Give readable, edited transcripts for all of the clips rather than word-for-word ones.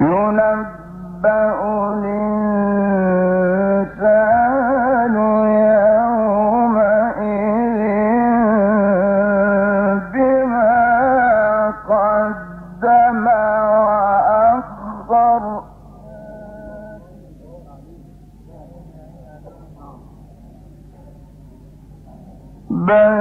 ينبأ الإنسان يومئذ بما قدم وأخر. بل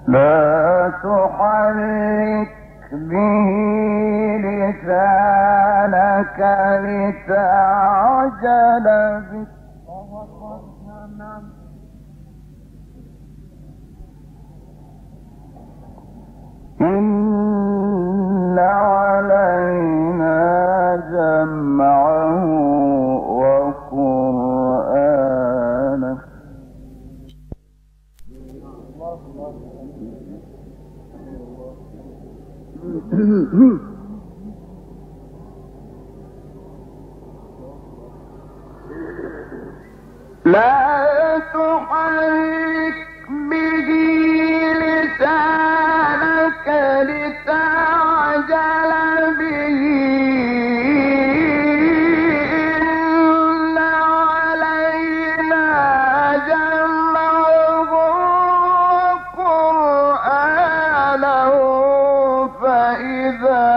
لا تحرك به لسانك لتعجل به. إن علينا جمعه وقرآنه. لا تحرك به لسانك لتعجل به. إن علينا جمعه وقرآنه فإذا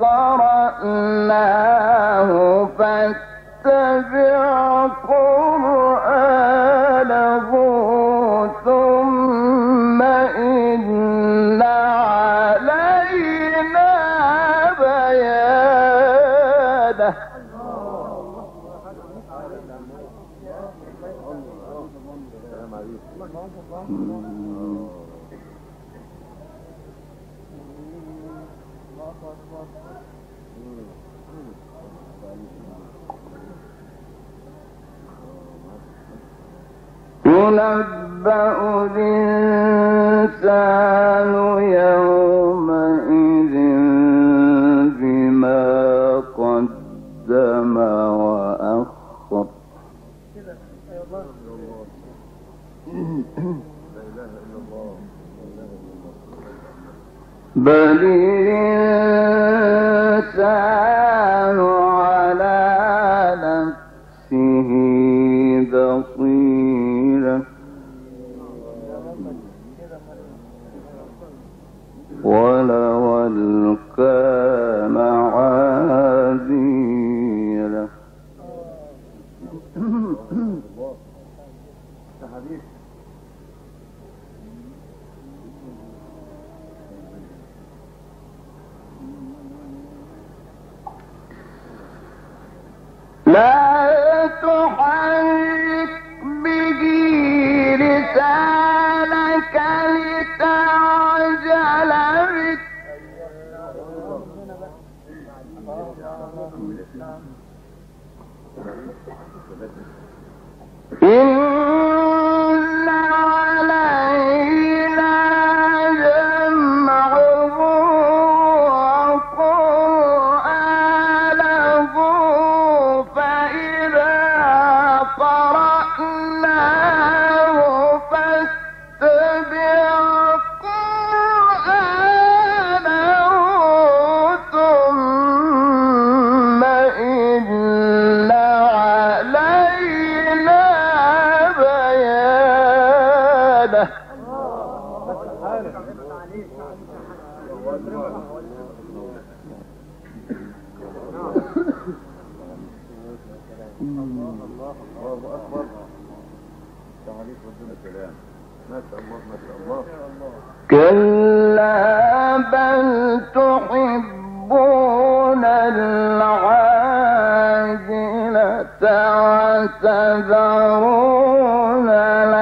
قرأناه فاتبع قرآنه ثم إن علينا بيانه. ينبأ الإنسان يومئذ بما قدم وأخر. بل الإنسان على نفسه بصيرة. ولو ألقى معاذيره. لا تحرك به لسانك كلا بل تحبون العاجلة وتذرون الآخرة.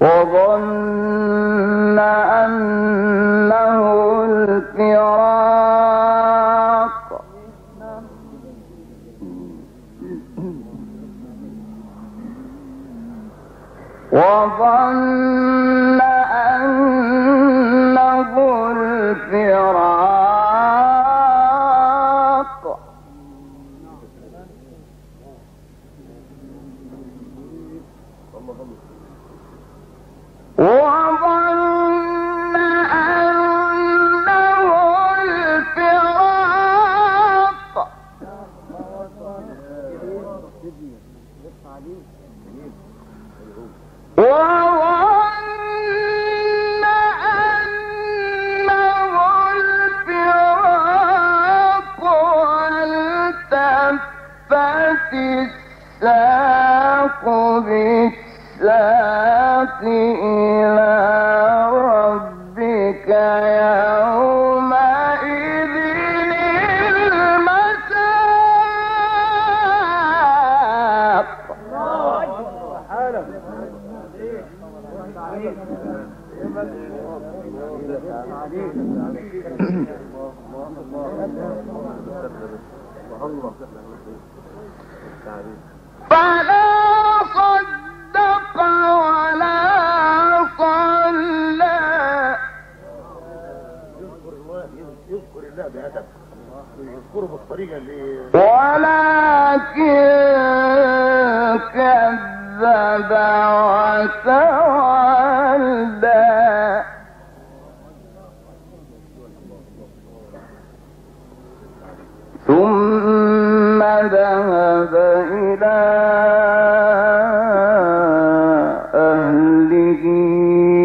وظن أنه الفراق وظن أنه الفراق وظن أنه الفراق وظن أنه الفراق والتفت الساق بالساق إلى ربك يومئذ المساق. فلا صدق ولا صلى ولكن كذب وتولى ثم ذهب إلى أهله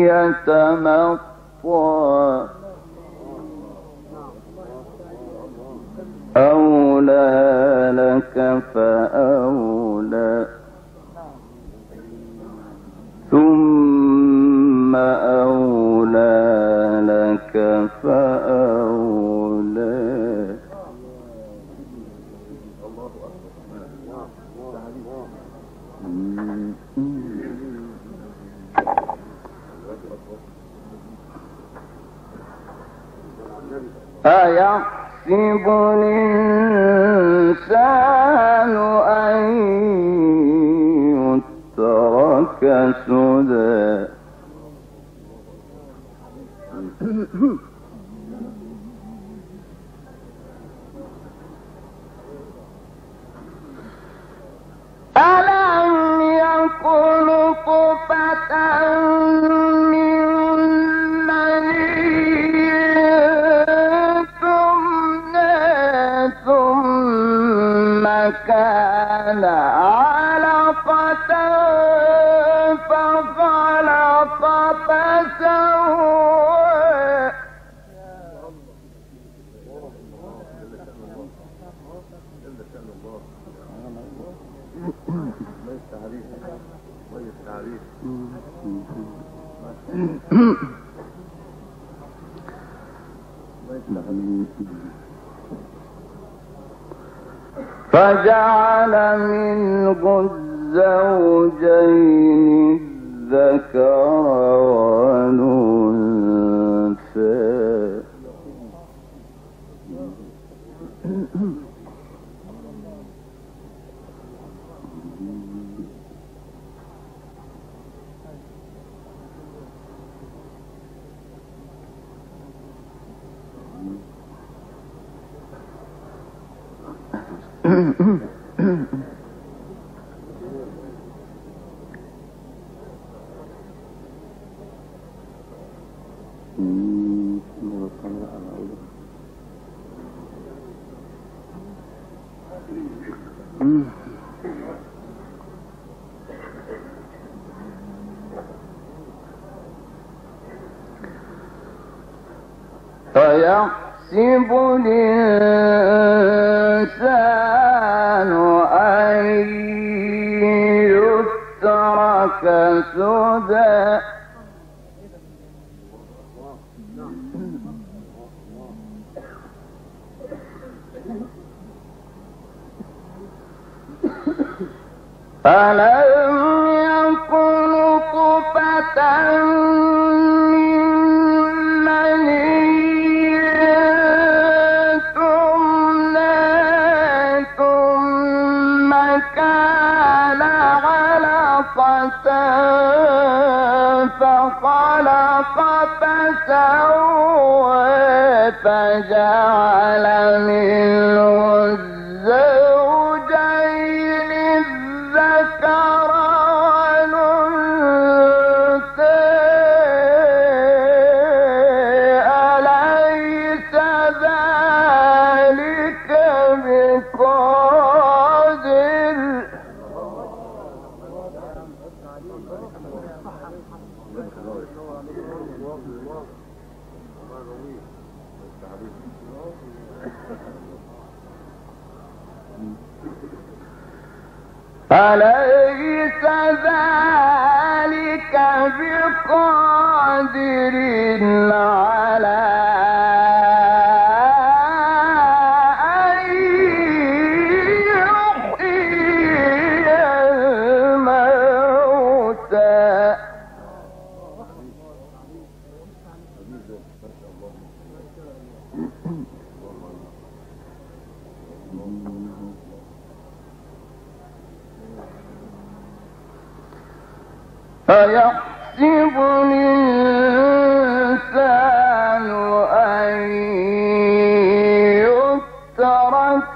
يتمطى أولى لك فأولى ثم أولى لك فأولى. أيحسب الإنسان أن يترك سدى ألم يكن نطفة من مني ثم كان علقة فخلق فسوى فجعل منه الزوجين الذكر والأنثى أيحسب الإنسان أن يترك سدى ألم يكن فخلق فسوى فجعل منه الزوجين الذكر والأنثى أليس ذلك بقادر؟ أليس ذلك بقادر على أيحسب الإنسان أن يترك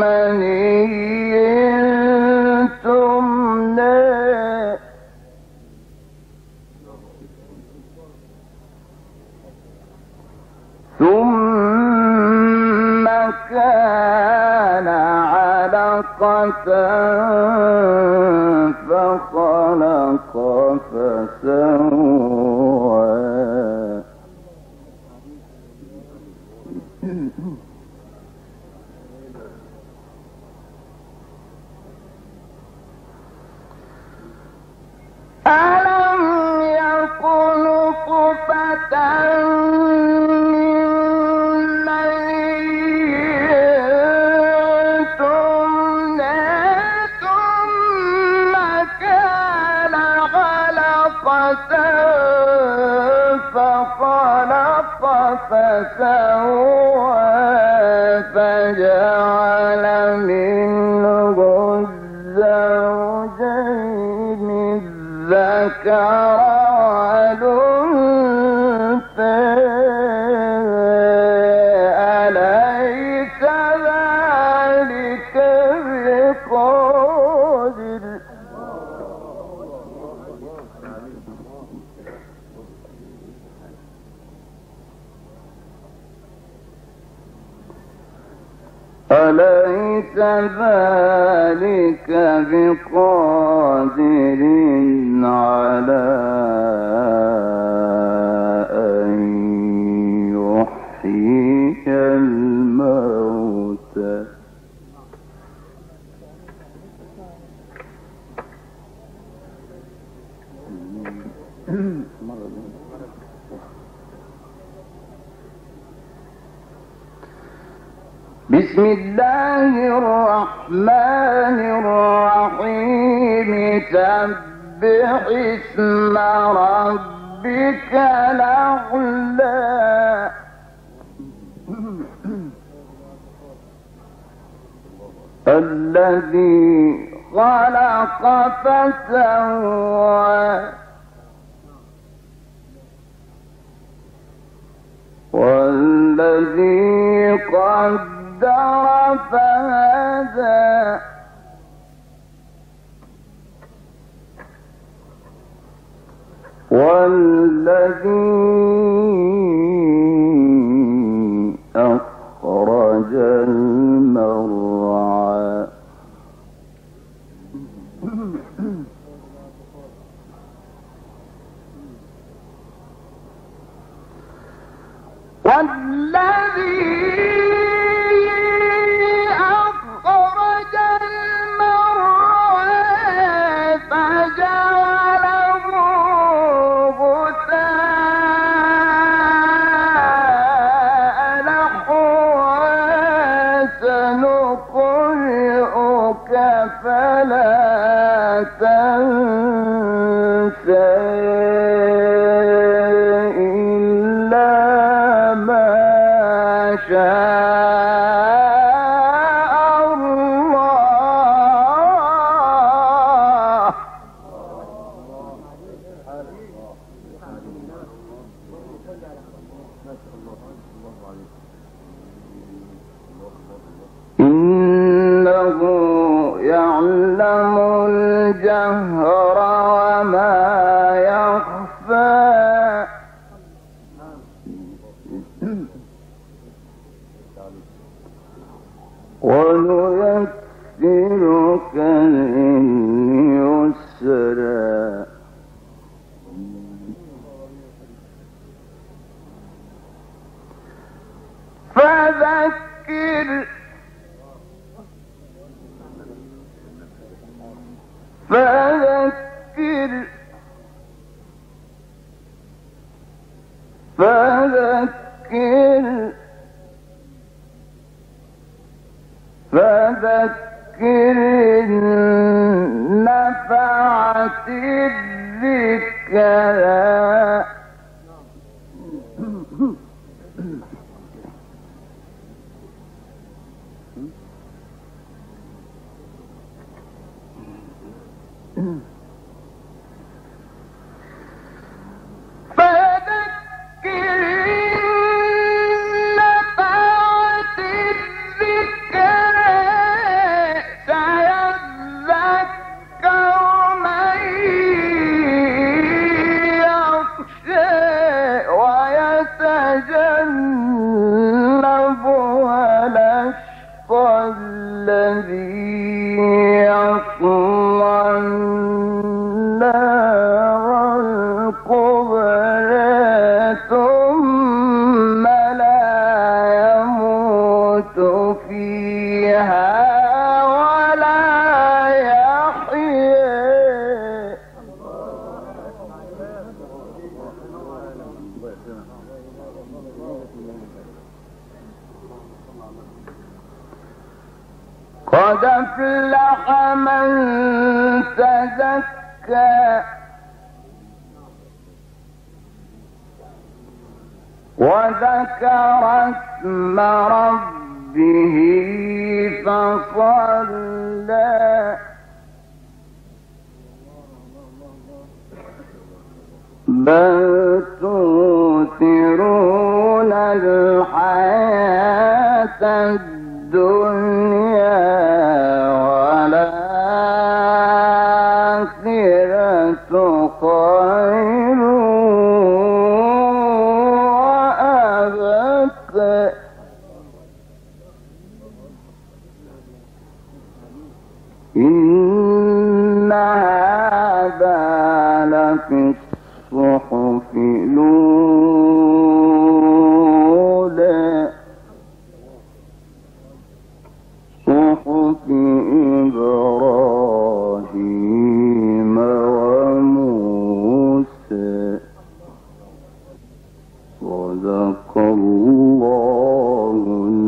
مني تمنى ثم كان علقة فخلق فسوى ألم يك نطفة فخلق فسوى فجعل منه الزوجين الذكر والأنثى أليس ذلك بقادر؟ أليس ذلك بقادر على أن يحيي الموتى؟ بسم الله الرحمن الرحيم سبح اسم ربك الأعلى الذي خلق فسوى والذي قدر فهذا والذي أخرج المرعى والذي فجعله فلا تنسى إلا ما شاء الله. يعلم الجهر وما يخفى. ونيسرك لليسرى. فذكر فذكر نفعت الذكرى. قد أفلح من تزكى وذكر اسم ربه فصلى. بل تؤثرون الحياة الدنيا والآخرة خير وأبقى. إن هذا لفي الصحف الأولى صحف إبراهيم وموسى. صدق الله.